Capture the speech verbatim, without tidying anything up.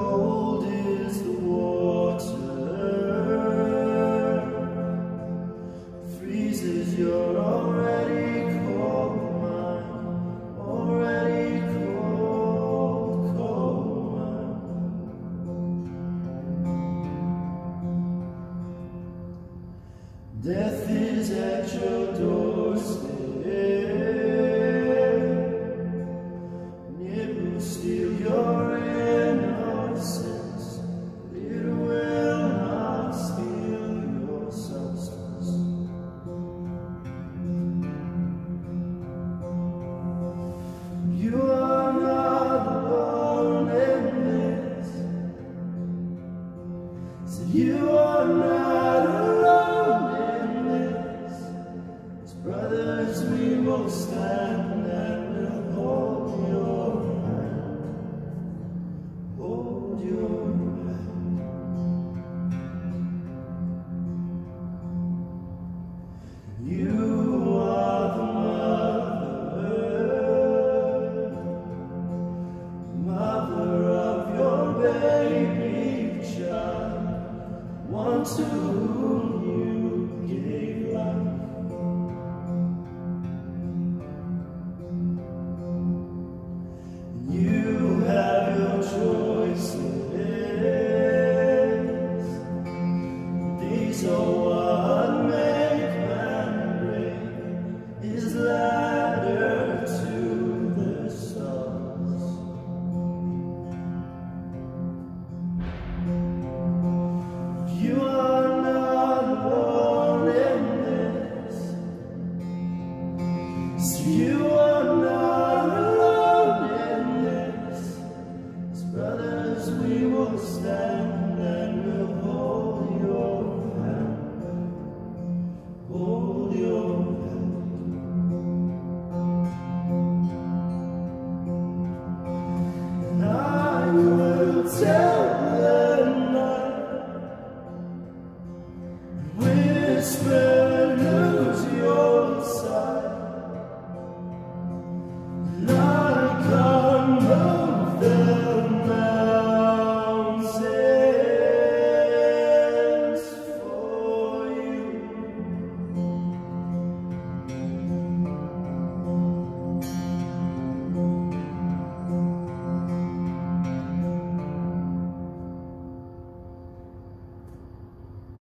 cold is the water, freezes your already cold mind, already cold, cold mind. Death is at your doorstep. Steal your innocence, it will not steal your substance. You are not alone in this, so you are not alone in this. As brothers we will stand and we'll hold your You are the mother, mother of your baby child, one to whom you gave life. You have your choices, these are what makes. Ladder to the stars. You are not alone in this, so you are not alone in this. As brothers we will stand and we'll hold your hand, hold your hand. Yeah.